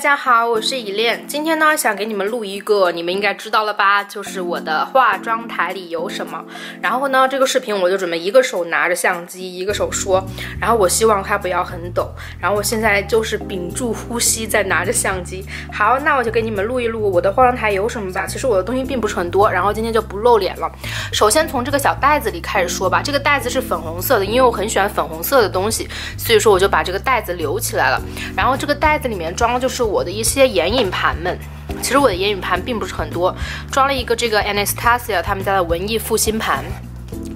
家好，我是以恋。今天呢，想给你们录一个，你们应该知道了吧，就是我的化妆台里有什么。然后呢，这个视频我就准备一个手拿着相机，一个手说。然后我希望它不要很抖。然后我现在就是屏住呼吸在拿着相机。好，那我就给你们录一录我的化妆台有什么吧。其实我的东西并不是很多，然后今天就不露脸了。首先从这个小袋子里开始说吧。这个袋子是粉红色的，因为我很喜欢粉红色的东西，所以说我就把这个袋子留起来了。然后这个袋子里面装的就是我的一些眼影盘们，其实我的眼影盘并不是很多，装了一个这个 Anastasia 他们家的文艺复兴盘，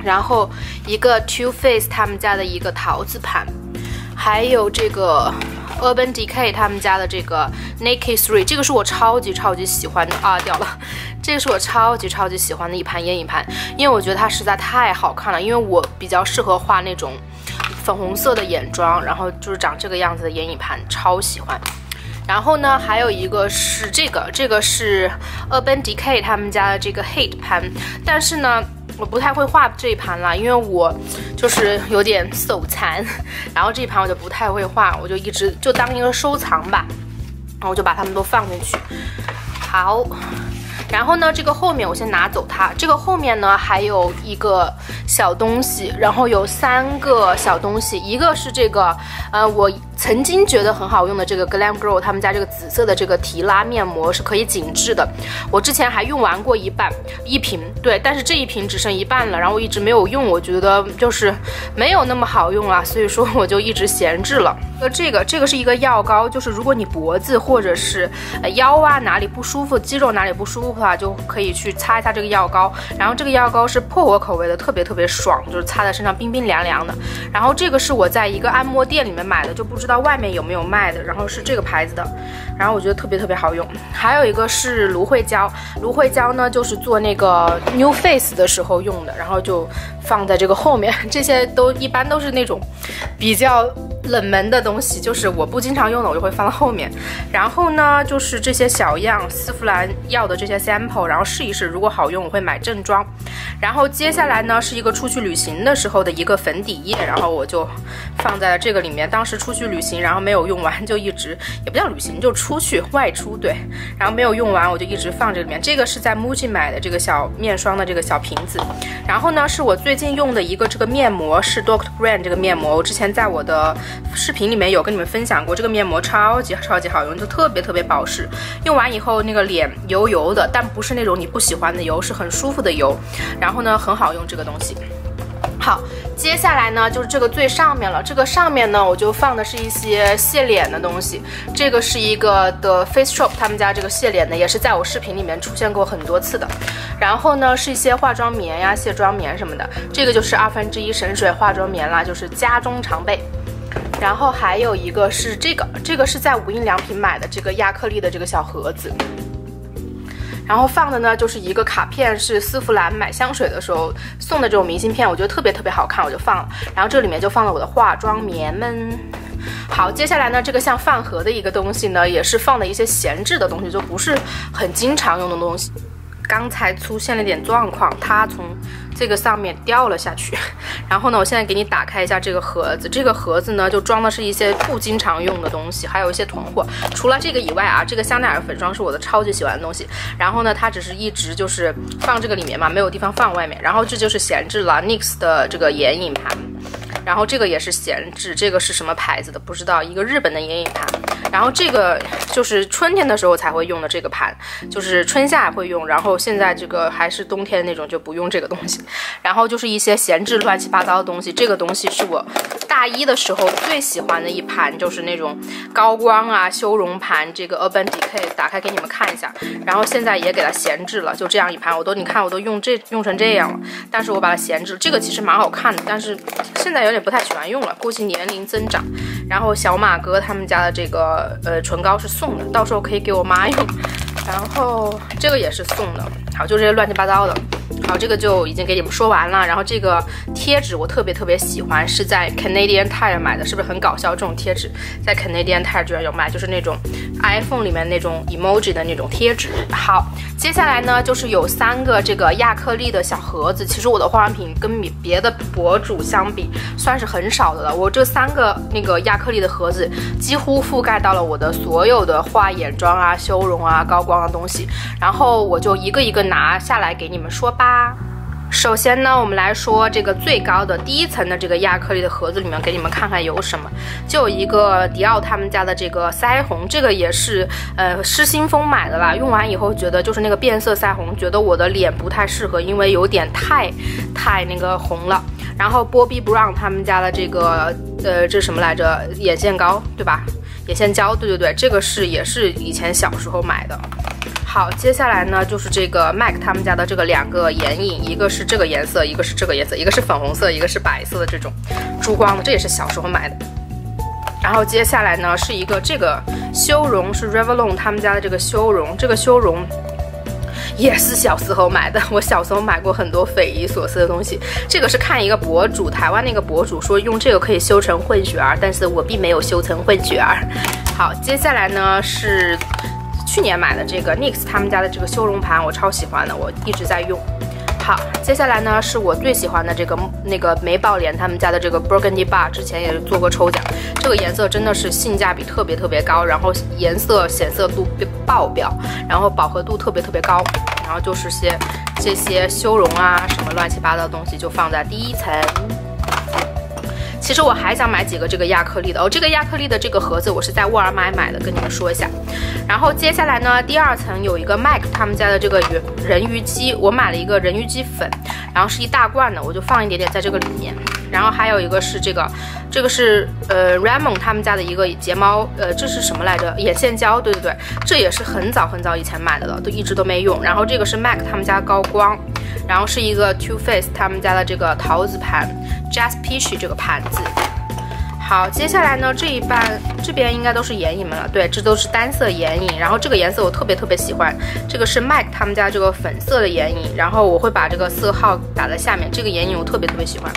然后一个 Too Faced 他们家的一个桃子盘，还有这个 Urban Decay 他们家的这个 Naked 3， 这个是我超级喜欢的啊，掉了。这个是我超级喜欢的一盘眼影盘，因为我觉得它实在太好看了，因为我比较适合画那种粉红色的眼妆，然后就是长这个样子的眼影盘，超喜欢。然后呢，还有一个是这个是 Urban Decay 他们家的这个 Heat 盘，但是呢，我不太会画这一盘啦，因为我就是有点手残，然后这一盘我就不太会画，我就一直就当一个收藏吧，然后我就把它们都放进去。好，然后呢，这个后面我先拿走它，这个后面呢还有一个小东西，然后有三个小东西，一个是这个我曾经觉得很好用的这个 Glam Glow 他们家这个紫色的这个提拉面膜是可以紧致的，我之前还用完过一瓶，对，但是这一瓶只剩一半了，然后我一直没有用，我觉得就是没有那么好用啊，所以说我就一直闲置了。这个是一个药膏，就是如果你脖子或者是腰啊哪里不舒服，肌肉哪里不舒服的话，就可以去擦一擦这个药膏。然后这个药膏是薄荷口味的，特别爽，就是擦在身上冰冰凉凉的。然后这个是我在一个按摩店里面买的，就不知道外面有没有卖的，然后是这个牌子的，然后我觉得特别好用。还有一个是芦荟胶，芦荟胶呢就是做那个 New Face 的时候用的，然后就放在这个后面。这些都一般都是那种比较冷门的东西，就是我不经常用的，我就会放到后面。然后呢，就是这些小样丝芙兰要的这些 sample， 然后试一试，如果好用我会买正装。然后接下来呢是一个出去旅行的时候的一个粉底液，然后我就放在了这个里面。当时出去旅行，然后没有用完，就一直也不叫旅行，就出去外出，对，然后没有用完我就一直放这里面。这个是在 Muji 买的这个小面霜的这个小瓶子。然后呢是我最近用的一个这个面膜，是 Doctor Brand 这个面膜，我之前在我的视频里面有跟你们分享过，这个面膜超级好用，就特别保湿，用完以后那个脸油油的，但不是那种你不喜欢的油，是很舒服的油，然后呢很好用这个东西。好，接下来呢就是这个最上面了，这个上面呢我就放的是一些卸脸的东西，这个是一个的 Face Shop 他们家这个卸脸的，也是在我视频里面出现过很多次的。然后呢是一些化妆棉呀、卸妆棉什么的，这个就是1/2省水化妆棉啦，就是家中常备。然后还有一个是这个是在无印良品买的这个亚克力的这个小盒子，然后放的呢就是一个卡片，是丝芙兰买香水的时候送的这种明信片，我觉得特别好看，我就放了。然后这里面就放了我的化妆棉们。好，接下来呢这个像饭盒的一个东西呢，也是放的一些闲置的东西，就不是很经常用的东西。刚才出现了点状况，它从这个上面掉了下去，然后呢我现在给你打开一下这个盒子，这个盒子呢就装的是一些不经常用的东西，还有一些囤货。除了这个以外啊，这个香奈儿粉霜是我的超级喜欢的东西，然后呢它只是一直就是放这个里面嘛，没有地方放外面。然后这就是闲置了 Nyx 的这个眼影盘，然后这个也是闲置，这个是什么牌子的不知道，一个日本的眼影盘。然后这个就是春天的时候才会用的这个盘，就是春夏会用，然后现在这个还是冬天那种就不用这个东西。然后就是一些闲置乱七八糟的东西，这个东西是我大一的时候最喜欢的一盘，就是那种高光啊修容盘，这个 Urban Decay 打开给你们看一下。然后现在也给它闲置了，就这样一盘，你看我都用成这样了，但是我把它闲置。这个其实蛮好看的，但是现在有点不太喜欢用了，估计年龄增长。然后小马哥他们家的这个唇膏是送的，到时候可以给我妈用。然后这个也是送的。好，就这些乱七八糟的。好，这个就已经给你们说完了。然后这个贴纸我特别喜欢，是在 Canadian Tire 买的，是不是很搞笑？这种贴纸在 Canadian Tire 居然有卖，就是那种 iPhone 里面那种 emoji 的那种贴纸。好，接下来呢，就是有3个这个亚克力的小盒子。其实我的化妆品跟别的博主相比，算是很少的了。我这3个那个亚克力的盒子，几乎覆盖到了我的所有的画眼妆啊、修容啊、高光的东西。然后我就一个一个拿下来给你们说吧。 首先呢，我们来说这个最高的第一层的这个亚克力的盒子里面，给你们看看有什么。就有一个迪奥他们家的这个腮红，这个也是失心疯买的啦。用完以后觉得就是那个变色腮红，觉得我的脸不太适合，因为有点太那个红了。然后Bobbi Brown他们家的这个这什么来着？眼线膏对吧？眼线胶，对对对，这个也是以前小时候买的。 好，接下来呢就是这个 MAC 他们家的这个2个眼影，一个是这个颜色，一个是这个颜色，一个是粉红色，一个是白色的这种珠光的，这也是小时候买的。然后接下来呢是一个这个修容，是 Revlon 他们家的这个修容，这个修容也是小时候买的。我小时候买过很多匪夷所思的东西，这个是看一个博主，台湾那个博主说用这个可以修成混血儿，但是我并没有修成混血儿。好，接下来呢是 去年买的这个 Nyx 他们家的这个修容盘，我超喜欢的，我一直在用。好，接下来呢是我最喜欢的这个美宝莲他们家的这个 Burgundy Bar， 之前也做过抽奖，这个颜色真的是性价比特别高，然后颜色显色度爆表，然后饱和度特别高，然后就是这些修容啊什么乱七八糟的东西就放在第一层。 其实我还想买几个这个亚克力的哦，这个亚克力的这个盒子我是在沃尔玛买的，跟你们说一下。然后接下来呢，第2层有一个 MAC 他们家的这个人鱼姬，我买了一个人鱼姬粉，然后是1大罐的，我就放一点点在这个里面。然后还有一个是这个是Ramon 他们家的一个睫毛，这是什么来着？眼线胶，对对对，这也是很早以前买的了，都一直都没用。然后这个是 MAC 他们家高光，然后是一个 Too Faced 他们家的这个桃子盘。 Just Peach 这个盘子，好，接下来呢，这边应该都是眼影们了，对，这都是单色眼影。然后这个颜色我特别喜欢，这个是 MAC 他们家这个粉色的眼影，然后我会把这个色号打在下面。这个眼影我特别喜欢。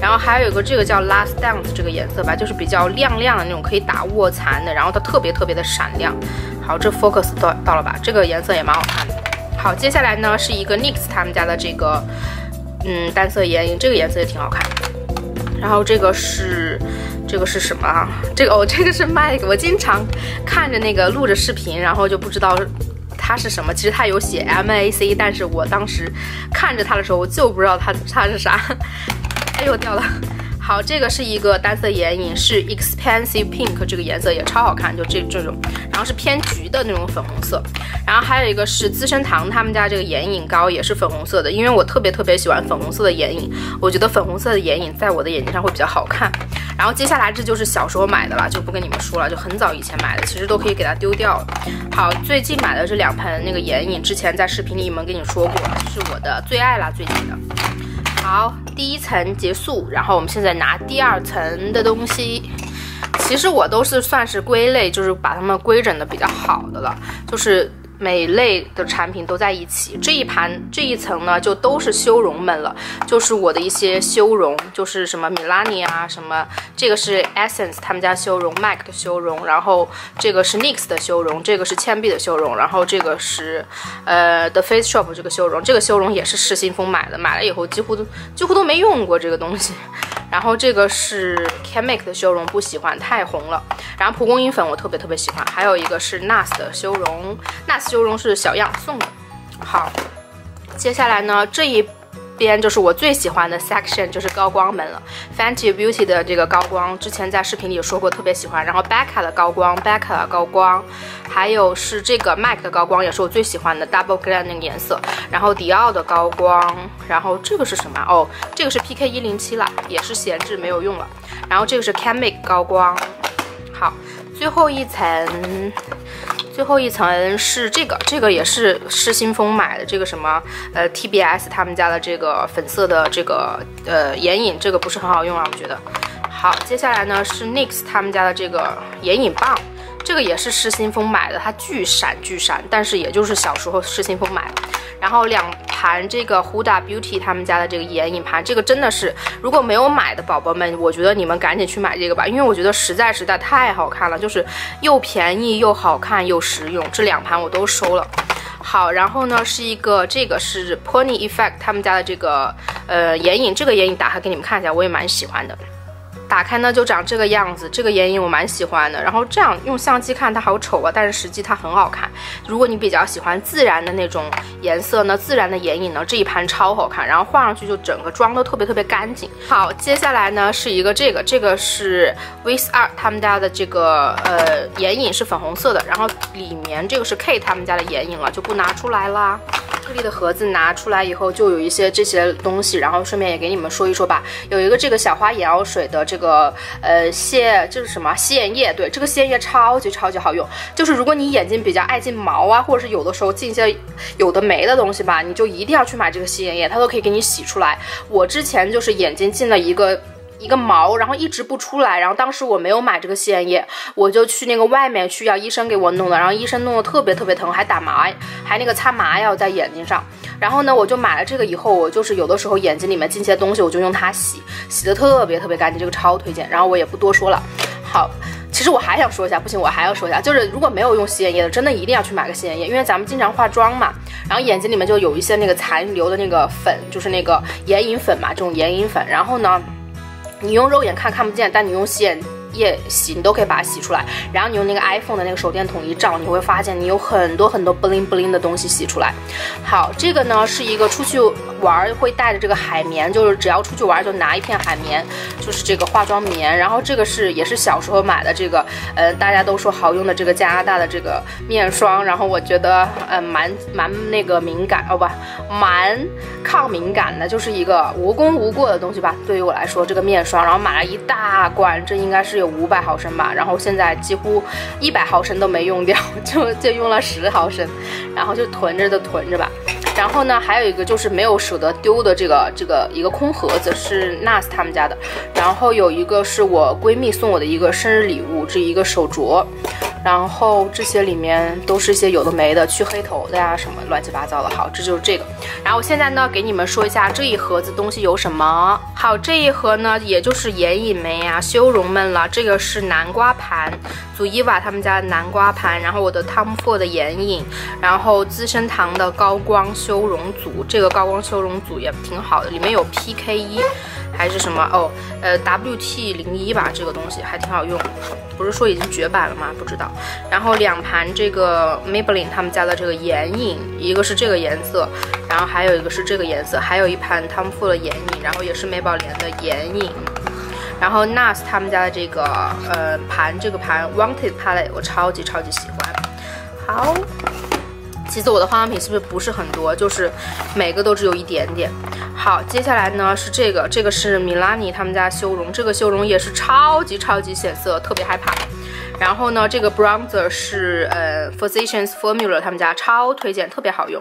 然后还有一个这个叫 Last Dance 这个颜色吧，就是比较亮的那种，可以打卧蚕的，然后它特别的闪亮。好，这 focus 到了吧？这个颜色也蛮好看的。好，接下来呢是一个 NYX 他们家的这个单色眼影，这个颜色也挺好看的。 然后这个是什么啊？这个是MAC，我经常看着那个录着视频，然后就不知道它是什么。其实它有写 MAC， 但是我当时看着它的时候，我就不知道它是啥。哎呦，掉了。好，这个是一个单色眼影，是 expensive pink， 这个颜色也超好看，就这种。然后是偏橘的那种粉红色。然后还有一个是资生堂他们家这个眼影膏，也是粉红色的，因为我特别喜欢粉红色的眼影，我觉得粉红色的眼影在我的眼睛上会比较好看。然后接下来这就是小时候买的了，就不跟你们说了，就很早以前买的，其实都可以给它丢掉了。好，最近买的这2盆那个眼影，之前在视频里面跟你说过，是我的最爱啦，最近的。 好，第1层结束，然后我们现在拿第2层的东西。其实我都是算是归类，就是把它们规整的比较好的了，就是每类的产品都在一起。这一层呢，就都是修容们了，就是我的一些修容，就是什么米拉尼啊，什么这个是 Essence 他们家修容 ，MAC 的修容，然后这个是 NYX 的修容，这个是倩碧的修容，然后这个是The Face Shop 这个修容，这个修容也是失心疯买的，买了以后几乎都没用过这个东西。然后这个是 Canmake 的修容，不喜欢太红了。然后蒲公英粉我特别喜欢，还有一个是 Nyx 的修容， Nyx 修容是小样送的。好，接下来呢这一边就是我最喜欢的 section， 就是高光门了。Fenty Beauty 的这个高光，之前在视频里有说过，特别喜欢。然后 Becca 的高光，还有是这个 MAC 的高光，也是我最喜欢的 Double Glazing 那个颜色。然后迪奥的高光，然后这个是什么？哦，这个是 PK107 啦，也是闲置没有用了。然后这个是 Canmake 高光。好，最后一层是这个也是失心疯买的，这个什么TBS 他们家的这个粉色的这个眼影，这个不是很好用啊，我觉得。好，接下来呢是 NYX 他们家的这个眼影棒，这个也是失心疯买的，它巨闪，但是也就是小时候失心疯买的。然后2盘这个 Huda Beauty 他们家的这个眼影盘，这个真的是如果没有买的宝宝们，我觉得你们赶紧去买这个吧，因为我觉得实在太好看了，就是又便宜又好看又实用，这2盘我都收了。好，然后呢是一个，这个是 Pony Effect 他们家的这个眼影，这个眼影打开给你们看一下，我也蛮喜欢的。打开呢就长这个样子，这个眼影我蛮喜欢的。然后这样用相机看它好丑啊，但是实际它很好看。如果你比较喜欢自然的那种颜色呢，自然的眼影呢，这一盘超好看。然后画上去就整个妆都特别干净。好，接下来呢是一个这个是 With Art 他们家的这个眼影是粉红色的，然后里面这个是 K 他们家的眼影了，就不拿出来啦。这里的盒子拿出来以后就有一些这些东西，然后顺便也给你们说一说吧。有一个这个小花眼药水的这个这是什么洗眼液？对，这个洗眼液超级好用。就是如果你眼睛比较爱进毛啊，或者是有的时候进一些有的没的东西吧，你就一定要去买这个洗眼液，它都可以给你洗出来。我之前就是眼睛进了一个毛，然后一直不出来，然后当时我没有买这个洗眼液，我就去那个外面去要医生给我弄的，然后医生弄的特别疼，还打麻，还那个擦麻药在眼睛上。然后呢，我就买了这个以后，我就是有的时候眼睛里面进些东西，我就用它洗，洗的特别干净，这个超推荐。然后我也不多说了。好，其实我还想说一下，不行，我还要说一下，就是如果没有用洗眼液的，真的一定要去买个洗眼液，因为咱们经常化妆嘛，然后眼睛里面就有一些那个残留的那个粉，就是那个眼影粉嘛，这种眼影粉。然后呢，你用肉眼看不见，但你用洗眼液洗，你都可以把它洗出来。然后你用那个 iPhone 的那个手电筒一照，你会发现你有很多 bling 的东西洗出来。好，这个呢是一个出去玩会带着这个海绵，就是只要出去玩就拿一片海绵，就是这个化妆棉。然后这个是也是小时候买的这个，大家都说好用的这个加拿大的这个面霜。然后我觉得蛮那个敏感哦，不，蛮抗敏感的，就是一个无功无过的东西吧。对于我来说，这个面霜，然后买了一大罐，这应该是有500毫升吧。然后现在几乎100毫升都没用掉，就用了10毫升，然后就囤着吧。然后呢，还有一个就是没有舍得丢的这个一个空盒子，是 Nyx 他们家的。然后有一个是我闺蜜送我的一个生日礼物，这一个手镯。然后这些里面都是一些有的没的，去黑头的呀，什么乱七八糟的。好，这就是这个。然后现在呢，给你们说一下这一盒子东西有什么。好，这一盒呢，也就是眼影们呀、修容们了。这个是南瓜盘，祖伊瓦他们家的南瓜盘。然后我的Tom Ford的眼影，然后资生堂的高光修容组，这个高光修容组也挺好的，里面有 PK1。还是什么哦，WT01 吧，这个东西还挺好用，不是说已经绝版了吗？不知道。然后两盘这个 Maybelline 他们家的这个眼影，一个是这个颜色，然后还有一个是这个颜色，还有一盘 Tom Ford 的眼影，然后也是美宝莲的眼影。然后 Nyx 他们家的这个盘，这个盘 Wanted Palette 我超级喜欢。好，其实我的化妆品是不是很多，就是每个都只有一点点。好，接下来呢是这个是米拉尼他们家修容，这个修容也是超级显色，特别害怕。然后呢，这个 bronzer 是Physicians Formula 他们家，超推荐，特别好用。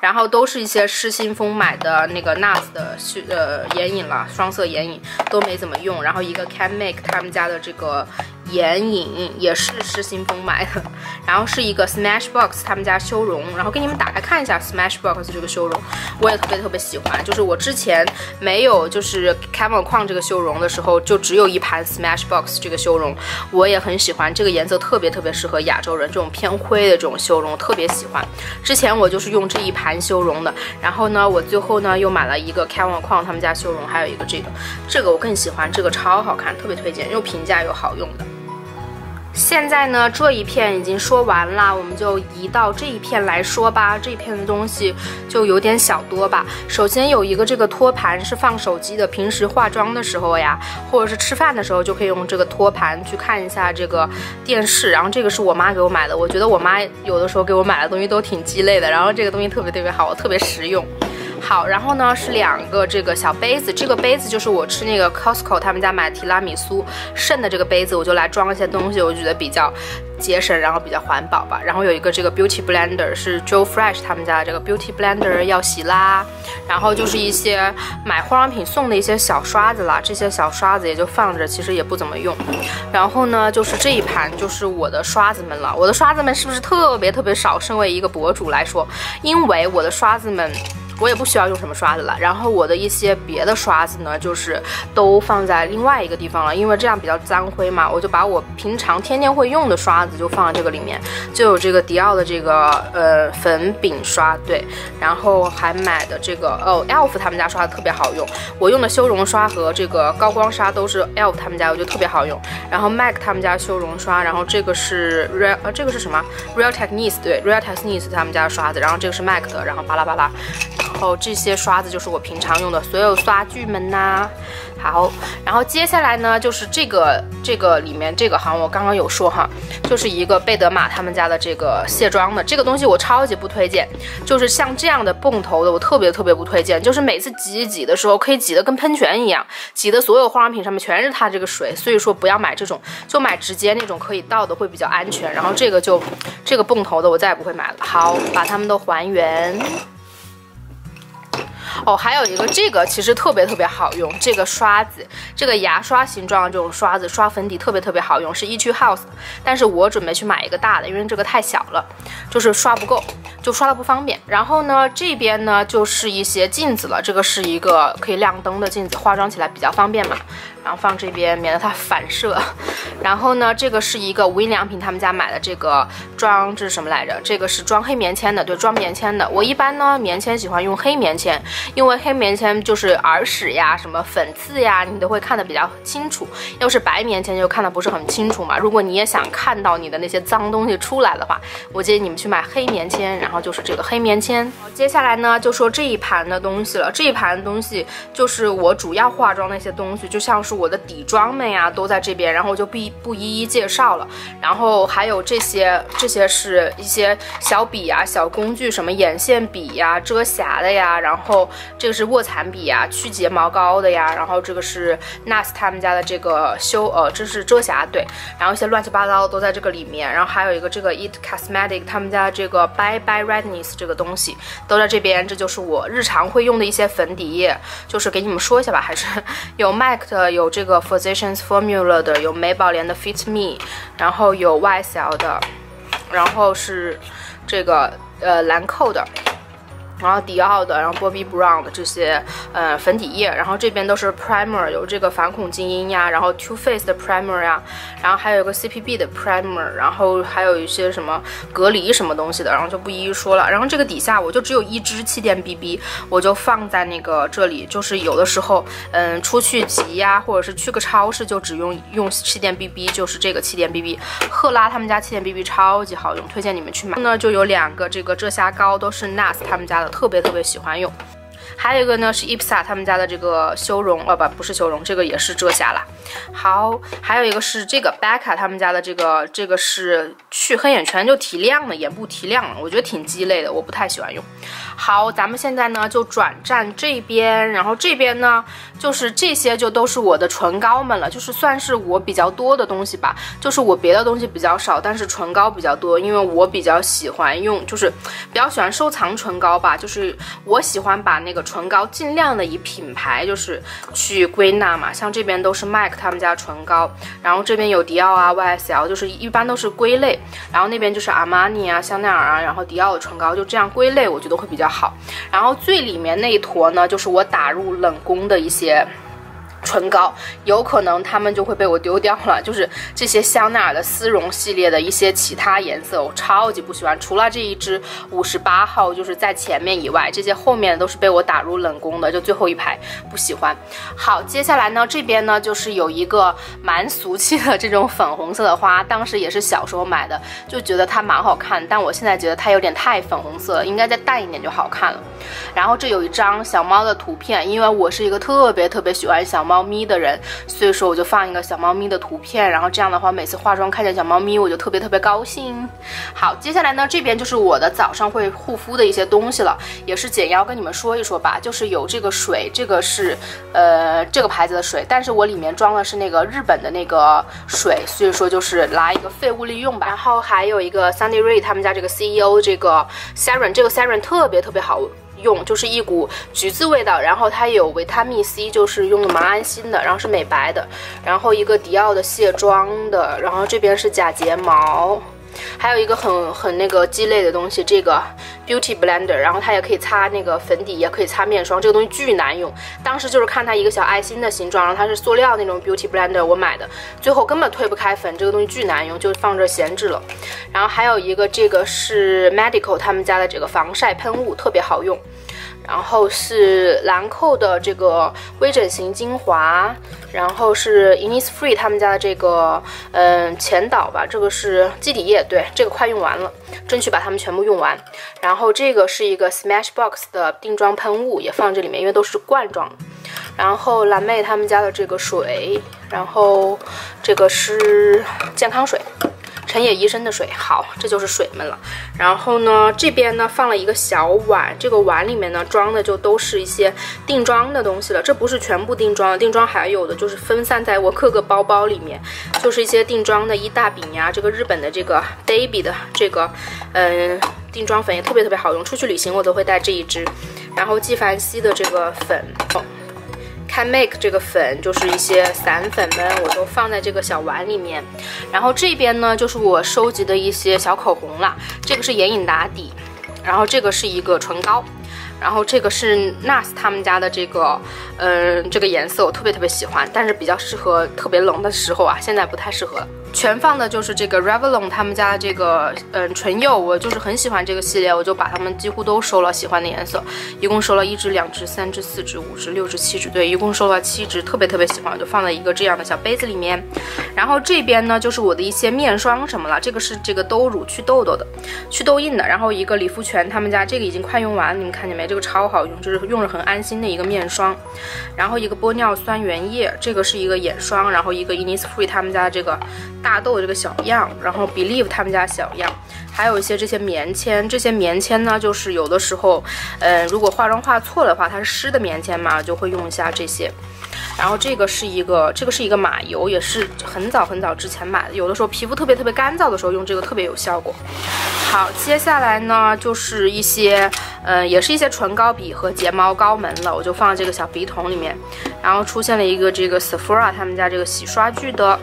然后都是一些失心疯买的那个 Nyx 的眼影了，双色眼影都没怎么用。然后一个 Canmake 他们家的这个眼影也是失心疯买的。然后是一个 Smashbox 他们家修容，然后给你们打开看一下 Smashbox 这个修容，我也特别喜欢。就是我之前没有就是Kevin框这个修容的时候，就只有一盘 Smashbox 这个修容，我也很喜欢。这个颜色特别适合亚洲人，这种偏灰的这种修容特别喜欢。之前我就是用这一盘修容的，然后呢，我最后呢又买了一个 Kevin 框他们家修容，还有一个这个我更喜欢，这个超好看，特别推荐，又平价又好用的。现在呢，这一片已经说完了，我们就移到这一片来说吧。这一片的东西就有点小多吧。首先有一个这个托盘是放手机的，平时化妆的时候呀，或者是吃饭的时候就可以用这个托盘去看一下这个电视。然后这个是我妈给我买的，我觉得我妈有的时候给我买的东西都挺鸡肋的，然后这个东西特别好，特别实用。好，然后呢是两个这个小杯子，这个杯子就是我吃那个 Costco 他们家买提拉米苏剩的这个杯子，我就来装一些东西，我觉得比较节省，然后比较环保吧。然后有一个这个 Beauty Blender 是 Joe Fresh 他们家的这个 Beauty Blender 要洗啦。然后就是一些买化妆品送的一些小刷子啦，这些小刷子也就放着，其实也不怎么用。然后呢就是这一盘就是我的刷子们了，我的刷子们是不是特别少？身为一个博主来说，因为我的刷子们我也不需要用什么刷子了。然后我的一些别的刷子呢，就是都放在另外一个地方了，因为这样比较沾灰嘛，我就把我平常天天会用的刷子就放在这个里面，就有这个迪奥的这个粉饼刷，对，然后还买的这个Elf 他们家刷特别好用，我用的修容刷和这个高光刷都是 Elf 他们家，我觉得特别好用。然后 MAC 他们家修容刷，然后这个是 Real Techniques， 对 Real Techniques 他们家的刷子，然后这个是 MAC 的，然后巴拉巴拉，然后这些刷子就是我平常用的所有刷具们呐。好，然后接下来呢就是这个里面这个行我刚刚有说哈，就是一个贝德玛他们家的这个卸妆的这个东西我超级不推荐，就是像这样的泵头的我特别不推荐，就是每次挤一挤的时候可以挤得跟喷泉一样，挤的所有化妆品上面全是它这个水，所以说不要买这种，就买直接那种可以倒的会比较安全。然后这个泵头的我再也不会买了。好，把它们都还原。哦，还有一个，这个其实特别好用，这个刷子，这个牙刷形状的这种刷子刷粉底特别好用，是ETUDE House 的，但是我准备去买一个大的，因为这个太小了，就是刷不够，就刷的不方便。然后呢，这边呢就是一些镜子了，这个是一个可以亮灯的镜子，化妆起来比较方便嘛。然后放这边，免得它反射。然后呢，这个是一个无印良品他们家买的这个装，这是什么来着？这个是装黑棉签的，对，装棉签的。我一般呢，棉签喜欢用黑棉签，因为黑棉签就是耳屎呀、什么粉刺呀，你都会看得比较清楚。要是白棉签就看得不是很清楚嘛。如果你也想看到你的那些脏东西出来的话，我建议你们去买黑棉签，然后就是这个黑棉签。接下来呢，就说这一盘的东西了。这一盘的东西就是我主要化妆的一些东西，就像是我的底妆们呀都在这边，然后我就不一一介绍了。然后还有这些是一些小笔呀、小工具，什么眼线笔呀、遮瑕的呀，然后这个是卧蚕笔呀、去睫毛膏的呀，然后这个是 Nyx 他们家的这个这是遮瑕，对，然后一些乱七八糟都在这个里面。然后还有一个这个 It Cosmetic 他们家的这个 Bye Bye Redness 这个东西都在这边。这就是我日常会用的一些粉底液，就是给你们说一下吧，还是有 MAC 的。有这个 Physicians Formula 的，有美宝莲的 Fit Me， 然后有 YSL 的，然后是这个兰蔻的，然后迪奥的，然后 Bobbi Brown 的这些粉底液。然后这边都是 Primer， 有这个反恐精英呀，然后 Too Faced 的 Primer 呀，然后还有一个 CPB 的 Primer， 然后还有一些什么隔离什么东西的，然后就不一一说了。然后这个底下我就只有一支气垫BB， 我就放在那个这里，就是有的时候出去急呀，或者是去个超市就只用气垫BB， 就是这个气垫BB， 赫拉他们家气垫BB 超级好用，推荐你们去买。那就有两个这个遮瑕膏，都是 Nyx 他们家的，特别喜欢用。还有一个呢是 IPSA 他们家的这个修容，不是修容，这个也是遮瑕啦。好，还有一个是这个 Becca 他们家的这个是去黑眼圈就提亮了，眼部提亮了，我觉得挺鸡肋的，我不太喜欢用。好，咱们现在呢就转战这边，然后这边呢就是这些就都是我的唇膏们了，就是算是我比较多的东西吧，就是我别的东西比较少，但是唇膏比较多，因为我比较喜欢用，就是比较喜欢收藏唇膏吧，就是我喜欢把那个唇膏尽量的以品牌就是去归纳嘛，像这边都是 MAC 他们家唇膏，然后这边有迪奥啊 YSL， 就是一般都是归类，然后那边就是阿玛尼啊、香奈儿啊，然后迪奥的唇膏，就这样归类我觉得会比较好。然后最里面那一坨呢就是我打入冷宫的一些唇膏，有可能它们就会被我丢掉了，就是这些香奈儿的丝绒系列的一些其他颜色我超级不喜欢，除了这一支58号就是在前面以外，这些后面都是被我打入冷宫的，就最后一排不喜欢。好，接下来呢这边呢就是有一个蛮俗气的这种粉红色的花，当时也是小时候买的，就觉得它蛮好看，但我现在觉得它有点太粉红色了，应该再淡一点就好看了。然后这有一张小猫的图片，因为我是一个特别喜欢小猫咪的人，所以说我就放一个小猫咪的图片，然后这样的话每次化妆看见小猫咪我就特别高兴。好，接下来呢这边就是我的早上会护肤的一些东西了，也是简要跟你们说一说吧，就是有这个水，这个是这个牌子的水，但是我里面装的是那个日本的那个水，所以说就是拿一个废物利用吧。然后还有一个 Sunny Ray 他们家这个 CEO 这个 Siren， 这个 Siren 特别好用，就是一股橘子味道，然后它有维他命 C， 就是用的蛮安心的，然后是美白的，然后一个迪奥的卸妆的，然后这边是假睫毛，还有一个很那个鸡肋的东西，这个 Beauty Blender， 然后它也可以擦那个粉底，也可以擦面霜，这个东西巨难用。当时就是看它一个小爱心的形状，然后它是塑料那种 Beauty Blender， 我买的，最后根本推不开粉，这个东西巨难用，就放这闲置了。然后还有一个，这个是 Medical 他们家的这个防晒喷雾，特别好用。 然后是兰蔻的这个微整形精华，然后是 Innisfree 他们家的这个前导吧，这个是基底液，对，这个快用完了，争取把它们全部用完。然后这个是一个 Smashbox 的定妆喷雾，也放这里面，因为都是罐装。然后蓝妹他们家的这个水，然后这个是健康水。 陈野医生的水，好，这就是水们了。然后呢，这边呢放了一个小碗，这个碗里面呢装的就都是一些定妆的东西了。这不是全部定妆的，定妆还有的就是分散在我各个包包里面，就是一些定妆的伊大饼呀，这个日本的这个 baby 的这个，定妆粉也特别特别好用，出去旅行我都会带这一支。然后纪梵希的这个粉。哦 Canmake 这个粉就是一些散粉们，我都放在这个小碗里面。然后这边呢，就是我收集的一些小口红啦。这个是眼影打底，然后这个是一个唇膏，然后这个是 Nyx 他们家的这个，这个颜色我特别特别喜欢，但是比较适合特别冷的时候啊，现在不太适合了。 全放的就是这个 Revlon 他们家的这个唇釉，我就是很喜欢这个系列，我就把它们几乎都收了，喜欢的颜色，一共收了1支、2支、3支、4支、5支、6支、7支，对，一共收了7支，特别特别喜欢，我就放在一个这样的小杯子里面。然后这边呢就是我的一些面霜什么了，这个是这个兜乳祛痘痘的、祛痘印的，然后一个理肤泉他们家这个已经快用完了，你们看见没？这个超好用，就是用着很安心的一个面霜。然后一个玻尿酸原液，这个是一个眼霜，然后一个 Innisfree 他们家的这个。 大豆这个小样，然后 Believe 他们家小样，还有一些这些棉签，这些棉签呢，就是有的时候，如果化妆化错的话，它是湿的棉签嘛，就会用一下这些。然后这个是一个马油，也是很早很早之前买的，有的时候皮肤特别特别干燥的时候用这个特别有效果。好，接下来呢就是一些，也是一些唇膏笔和睫毛膏们了，我就放在这个小笔筒里面。然后出现了一个这个 Sephora 他们家这个洗刷具的。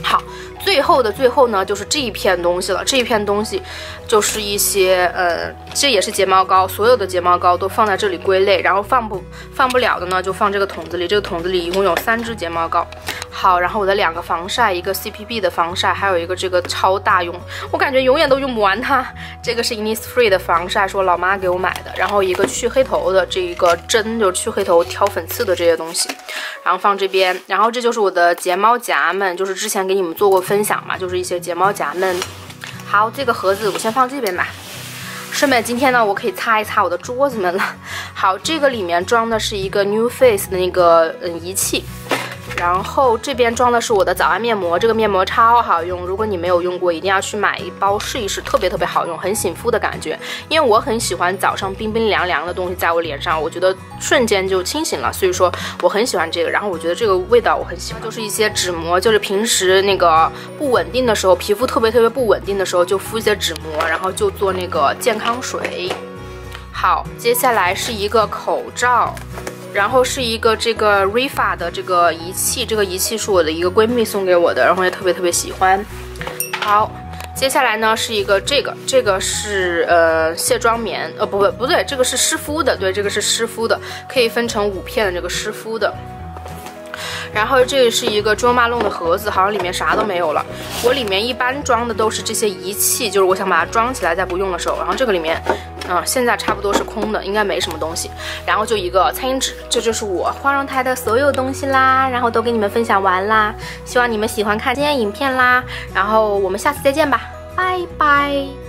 好，最后的最后呢，就是这一片东西了。这一片东西就是一些这也是睫毛膏，所有的睫毛膏都放在这里归类，然后放不了的呢，就放这个桶子里。这个桶子里一共有3支睫毛膏。好，然后我的2个防晒，一个 CPB 的防晒，还有一个这个超大用，我感觉永远都用不完它。这个是 Innisfree 的防晒，是我老妈给我买的。然后一个去黑头的这一个针，就是去黑头、挑粉刺的这些东西，然后放这边。然后这就是我的睫毛夹们，就是之前。 给你们做过分享嘛，就是一些睫毛夹们。好，这个盒子我先放这边吧。顺便今天呢，我可以擦一擦我的桌子们了。好，这个里面装的是一个 New Face 的那个仪器，然后这边装的是我的早安面膜，这个面膜超好用，如果你没有用过，一定要去买一包试一试，特别特别好用，很醒肤的感觉。因为我很喜欢早上冰冰凉凉的东西在我脸上，我觉得。 瞬间就清醒了，所以说我很喜欢这个。然后我觉得这个味道我很喜欢，就是一些纸膜，就是平时那个不稳定的时候，皮肤特别特别不稳定的时候，就敷一些纸膜，然后就做那个健康水。好，接下来是一个口罩。 然后是一个这个 Rifa 的这个仪器，这个仪器是我的一个闺蜜送给我的，然后也特别特别喜欢。好，接下来呢是一个这个是卸妆棉，不对，这个是湿敷的，对，这个是湿敷的，可以分成5片的这个湿敷的。 然后这个是一个Jo Malone的盒子，好像里面啥都没有了。我里面一般装的都是这些仪器，就是我想把它装起来，在不用的时候。然后这个里面，现在差不多是空的，应该没什么东西。然后就一个餐巾纸，这就是我化妆台的所有东西啦，然后都给你们分享完啦，希望你们喜欢看今天影片啦。然后我们下次再见吧，拜拜。